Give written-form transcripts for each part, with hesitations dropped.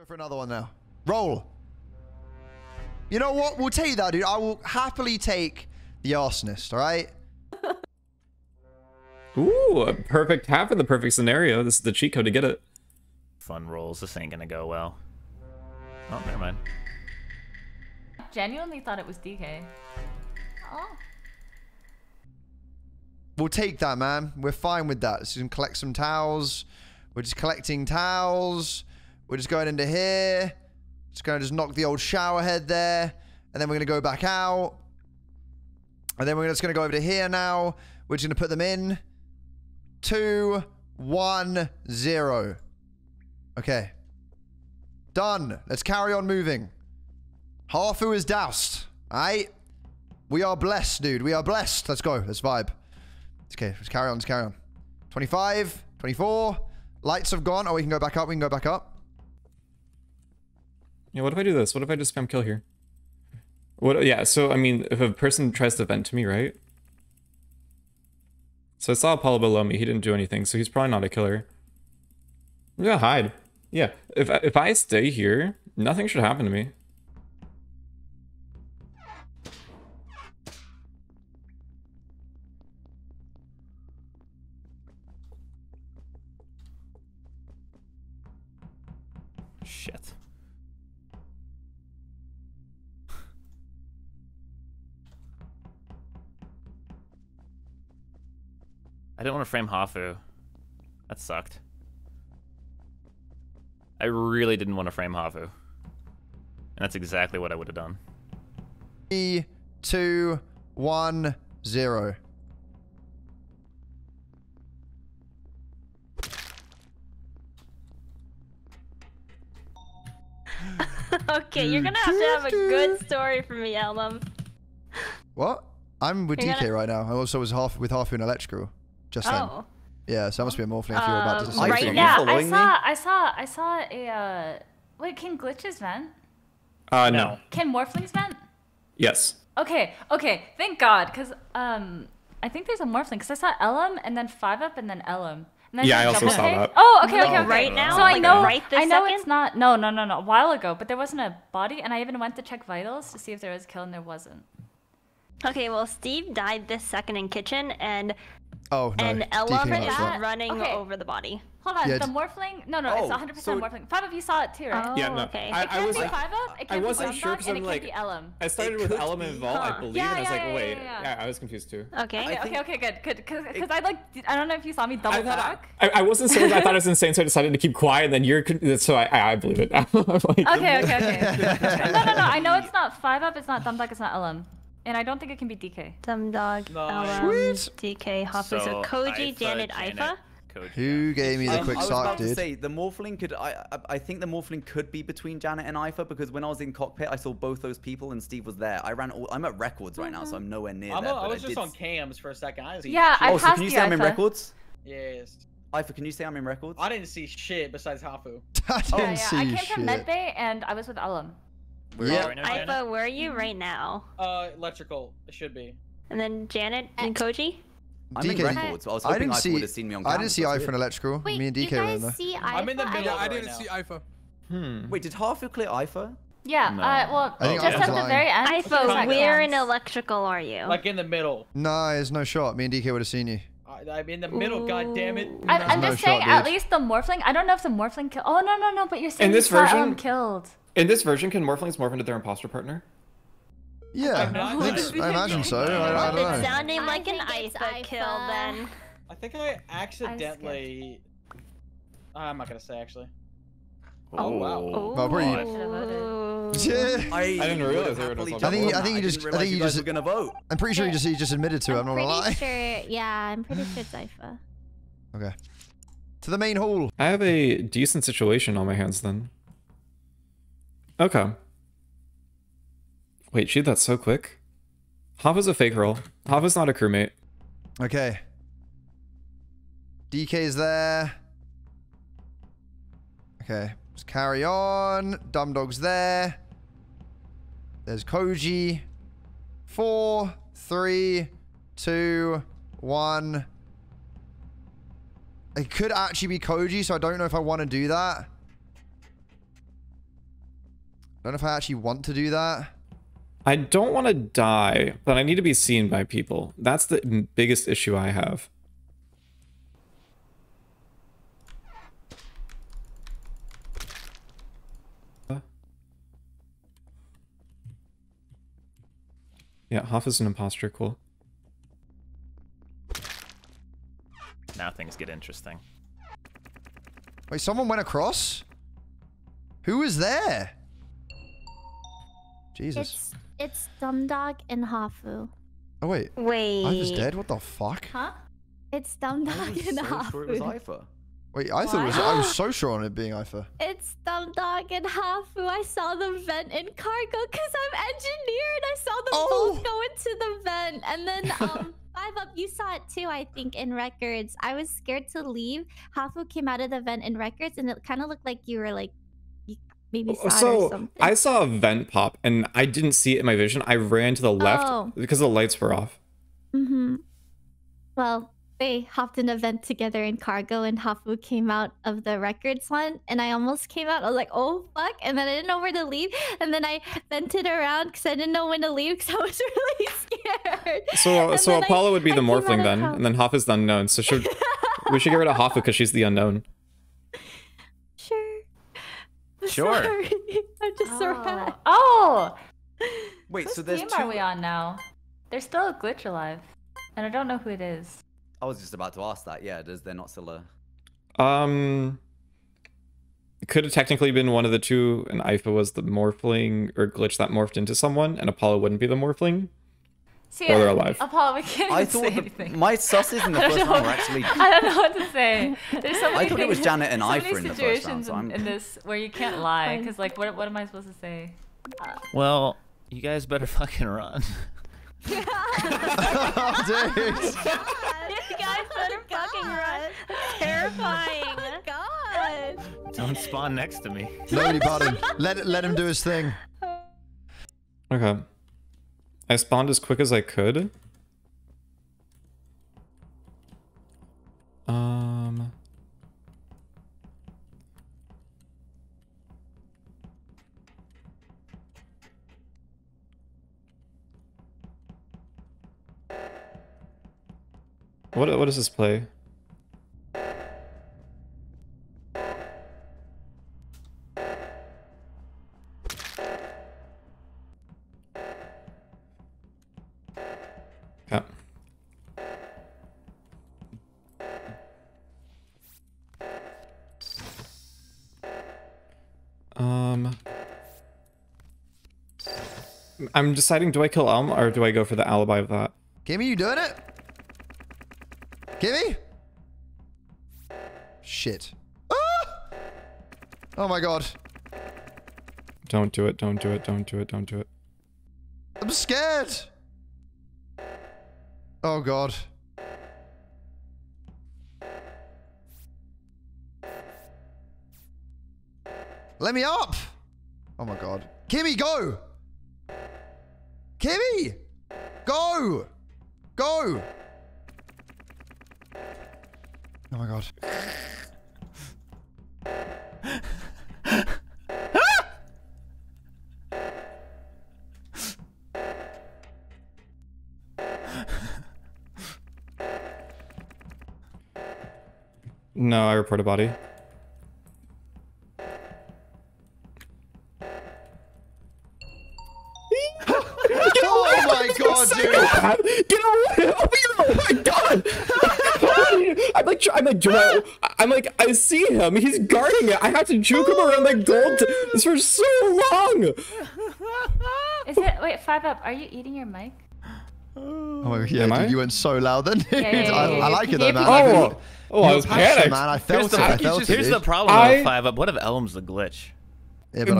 Go for another one now. Roll. You know what? We'll tell you that, dude. I will happily take the arsonist, all right? Ooh, a perfect half of the perfect scenario. This is the cheat code to get it. Fun rolls. This ain't gonna go well. Oh, never mind. Genuinely thought it was DK. Oh. We'll take that, man. We're fine with that. Let's just collect some towels. We're just collecting towels. We're just going into here. Just gonna just knock the old shower head there. And then we're gonna go back out. And then we're just gonna go over to here now. We're just gonna put them in. 2, 1, 0. Okay. Done. Let's carry on moving. Hafu is doused. Alright? We are blessed, dude. We are blessed. Let's go. Let's vibe. Okay, let's carry on. Let's carry on. 25, 24. Lights have gone. Oh, we can go back up. We can go back up. Yeah, what if I do this? What if I just spam kill here? What? Yeah, so, I mean, if a person tries to vent to me, right? So I saw Apollo below me. He didn't do anything, so he's probably not a killer. I'm gonna hide. Yeah, if I stay here, nothing should happen to me. Shit. I didn't want to frame Hafu. That sucked. I really didn't want to frame Hafu. And that's exactly what I would have done. 3, 2, 1, 0. Okay, you're gonna have to have a good story for me, Ellum. What? I'm with DK right now. I also was half in electrical. Just then. Yeah, so I must be a morphling if you were about to say something. Right now, I saw a, wait, can glitches vent? No. Can morphlings vent? Yes. Okay, okay, thank God, because, I think there's a morphling, because I saw Ellum, and then 5up, and then Ellum. Yeah, I also saw that. Oh, okay, okay, okay. Right now? So I know, right this second? It's not, no, a while ago, but there wasn't a body, and I even went to check vitals to see if there was a kill, and there wasn't. Okay, well, Steve died this second in kitchen, and... Oh, no. And Ellum is running over the body. Hold on, yeah, the morphling? No, it's 100% morphling. 5up, you saw it too, right? Oh, yeah, no. Okay. It can't be 5up, it can't be Dumbdog, and it can't be Ellum. I started with Ellum and Vault, I believe, and I was like, wait. Yeah, I was confused too. Okay, okay, good. Because I don't know if you saw me double back. I wasn't certain, I thought it was insane, so I decided to keep quiet, and then you're... So I believe it now. Okay. No, I know it's not 5up, it's not Dumbdog, it's not Ellum. And I don't think it can be DK. Dumbdog, Ellum, DK, Hafu, so Koji, Janet, Ifa. Who gave me the quick sock, dude? I was about to say, the morphling could... I think the morphling could be between Janet and Ifa, because when I was in cockpit, I saw both those people and Steve was there. I ran all... I'm at records right now, so I'm nowhere near there. I was just on cams for a second. I passed you, Ifa. Can you say I'm in records? Yes. Ifa, can you say I'm in records? I didn't see shit besides Hafu. I came from Medbay, and I was with Ellum. Ifa, where are you right now? Electrical, it should be. And then Janet and Koji? I'm DK. In records, so I was hoping Ifa would have seen me on camera. I didn't see Ifa in electrical. Wait, me and DK were in there. I'm in the middle right now. I didn't see Ifa. Wait, did Hafu clear Ifa? Yeah, no. Just at the very end. Ifa, where in electrical are you? Like in the middle. Nah, there's no shot. Me and DK would have seen you. I'm in the middle, goddammit. I'm just saying, at least the morphling, I don't know if the morphling killed. Oh, no, but you're saying Ellum killed. In this version, can morphlings morph into their imposter partner? Yeah, I imagine so. I don't know. It's sounding like an Ifa kill, then. I think I accidentally... I'm not gonna say, actually. Oh, wow. Oh, yeah. I didn't realize they were going to vote. I think you guys were going to vote. I'm pretty sure you just admitted to it, I'm not going to lie. I'm pretty sure it's Ifa. Okay. To the main hall. I have a decent situation on my hands, then. Okay. Wait, she did that so quick. Hafa's a fake roll. Hafa's not a crewmate. Okay. DK's there. Okay, let's carry on. Dumbdog's there. There's Koji. 4, 3, 2, 1. It could actually be Koji, so I don't know if I want to do that. don't know if I actually want to do that. I don't want to die, but I need to be seen by people. That's the biggest issue I have. Yeah, Hoff is an imposter, cool. Now things get interesting. Wait, someone went across? Who was there? Jesus. It's Dumbdog and Hafu. Oh, wait. Wait. I was dead? What the fuck? Huh? It's Dumbdog and Hafu. Sure it was Ifa. Wait, I thought it was, I was so sure on it being Ifa. It's Dumbdog and Hafu. I saw them vent in cargo because I'm engineered. I saw them both go into the vent. And then 5up, you saw it too, I think, in records. I was scared to leave. Hafu came out of the vent in records, and it kind of looked like you were like, you maybe saw it or something. I saw a vent pop, and I didn't see it in my vision. I ran to the left because the lights were off. Mm-hmm. Well... they hopped an event together in cargo, and Hafu came out of the records one, and I almost came out. I was like, oh, fuck. And then I didn't know where to leave. And then I vented around because I didn't know when to leave because I was really scared. So Apollo would be the morphling then, and then Hafu's the unknown. So we should get rid of Hafu because she's the unknown. Sure. Sure. Sorry. I'm just so right. Oh! Wait, so there's two... What team are we on now? There's still a glitch alive, and I don't know who it is. I was just about to ask that. Yeah, does there not still a... It could have technically been one of the two, and Aipha was the morphling or glitch that morphed into someone, and Apollo wouldn't be the morphling. So yeah, or they're alive. Apollo, we can't say anything. My sus isn't the first time we're actually... I don't know what to say. There's so many I thought it was Janet and Aipha in the first round. So I'm... in this where you can't lie, because like, what am I supposed to say? Well, you guys better fucking run. Oh, dude. Run. Terrifying. Oh my God. Don't spawn next to me. Nobody bought him. Let him do his thing. Okay. I spawned as quick as I could. What does this play? Yeah. I'm deciding, do I kill Elm or do I go for the alibi of that? Kimmy, you doing it? Kimmy? Shit. Ah! Oh my God. Don't do it, don't do it, don't do it, don't do it. I'm scared. Oh God. Let me up. Oh my God. Kimmy, go. Kimmy, go. Go. Oh my God. No, I report a body. Oh my God, dude! Get away! Oh my God! I'm like, I see him. He's guarding it. I have to juke him around the gold for so long. Is it? Wait, 5up. Are you eating your mic? Oh yeah, dude, you went so loud then. Yeah. I like it though, man. Oh, I was panicked, man. I felt it. Here's the problem with 5up. What if Ellum's the glitch? Yeah, but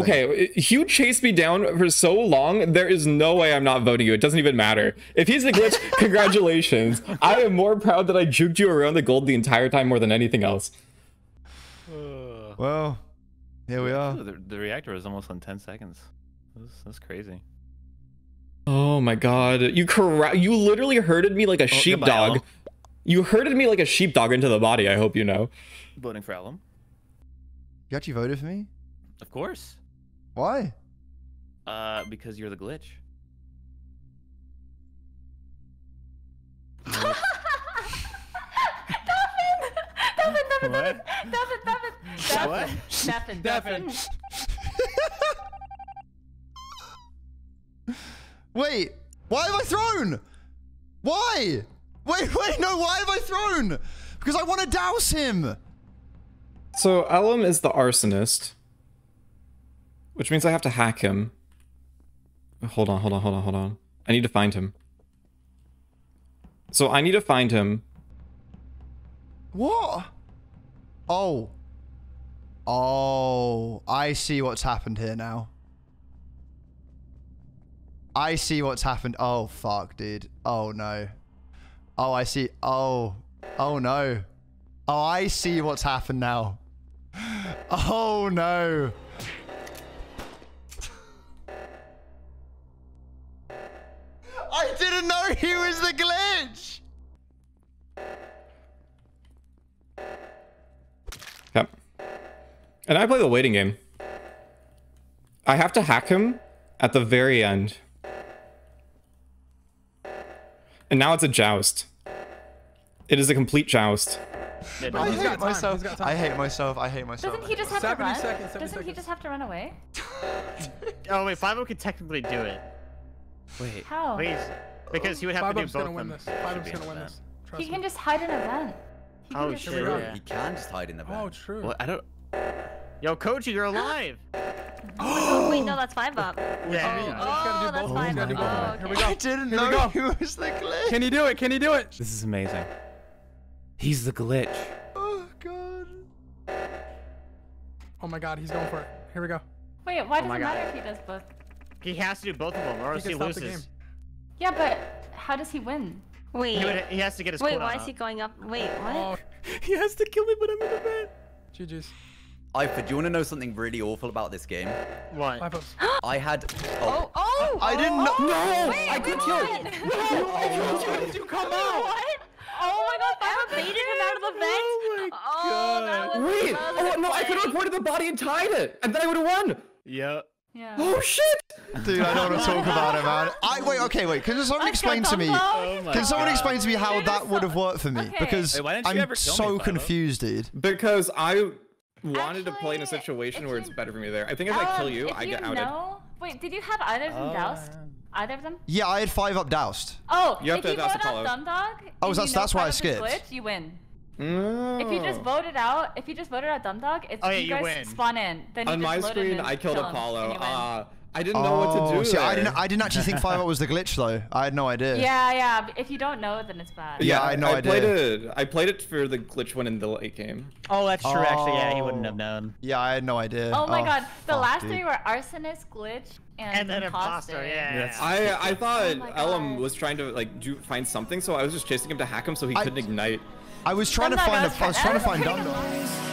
okay, you chased me down for so long, there is no way I'm not voting you. It doesn't even matter. If he's a glitch, congratulations. I am more proud that I juked you around the gold the entire time more than anything else. Well, here we are. The reactor is almost in 10 seconds. That's crazy. Oh my God. You literally herded me like a sheepdog. You herded me like a sheepdog into the body, I hope you know. Voting for Ellum. You actually voted for me? Of course. Why? Because you're the glitch. Duffin. Wait, why have I thrown? Why? Wait, no, why have I thrown? Because I want to douse him. So Ellum is the arsonist, which means I have to hack him. Hold on. I need to find him. So I need to find him. What? Oh. Oh, I see what's happened here now. I see what's happened. Oh, fuck, dude. Oh, no. Oh, I see. Oh. Oh, no. Oh, I see what's happened now. Oh, no. I didn't know he was the glitch. Yep. And I play the waiting game. I have to hack him at the very end. And now it's a joust. It is a complete joust. I hate myself. Doesn't he just have to run? Doesn't he just have to run away? Oh wait, 5up could technically do it. Wait. How? Please. Because he would have to do both of them. 5up's gonna win this. He can just hide in a vent. Oh true. Yeah. He can just hide in the vent. Oh true. Well, I don't... Yo, Koji, you're alive! Oh, wait, no, that's 5up. Yeah. Oh, that's 5up. Oh, okay. Here we go. I didn't know he was the glitch. Can he do it? Can he do it? This is amazing. He's the glitch. Oh, God. Oh, my God. He's going for it. Here we go. Wait, why does it matter if he does both? He has to do both of them, or else he loses. Yeah, but how does he win? Wait. He has to get his cooldown. Wait, why is he going up? Wait, what? Oh. He has to kill me, but I'm in the bed. GG's. Ifa, do you want to know something really awful about this game? What? I had... Oh! Oh! I didn't know... No! Wait, I did kill! No! How did you come out? What? Oh my God, 5up baited him out of the vent! Oh my God! Oh, wait! Oh no, I could have pointed the body and tied it! And then I would have won! Yep. Yeah. Oh shit! Dude, I don't want to talk about it, man. Wait. Can someone explain to me? Can someone explain to me how that would have worked for me? Because I'm so confused, dude. Because I... wanted to play in a situation where it's better for me there. I think if I kill you, I get outed. Wait, did you have either of them doused? Either of them? Yeah, I had 5up doused. Oh, you have to douse Apollo. Oh, that's why I skipped. Glitch, you win. No. If you just voted out Dumbdog, it's you guys win. Spawn in. Then on my screen, I killed Apollo. I didn't know what to do. See, I didn't actually think 5up was the glitch though. I had no idea. Yeah. If you don't know, then it's bad. Yeah, I had no idea. I played it for the glitch one in the late game. Oh, that's true. Actually, yeah, he wouldn't have known. Yeah, I had no idea. Oh my God, the last three were arsonist, glitch, and then imposter. Yeah. I thought Ellum was trying to find something, so I was just chasing him to hack him so he couldn't ignite. I was trying to find Dumbdog.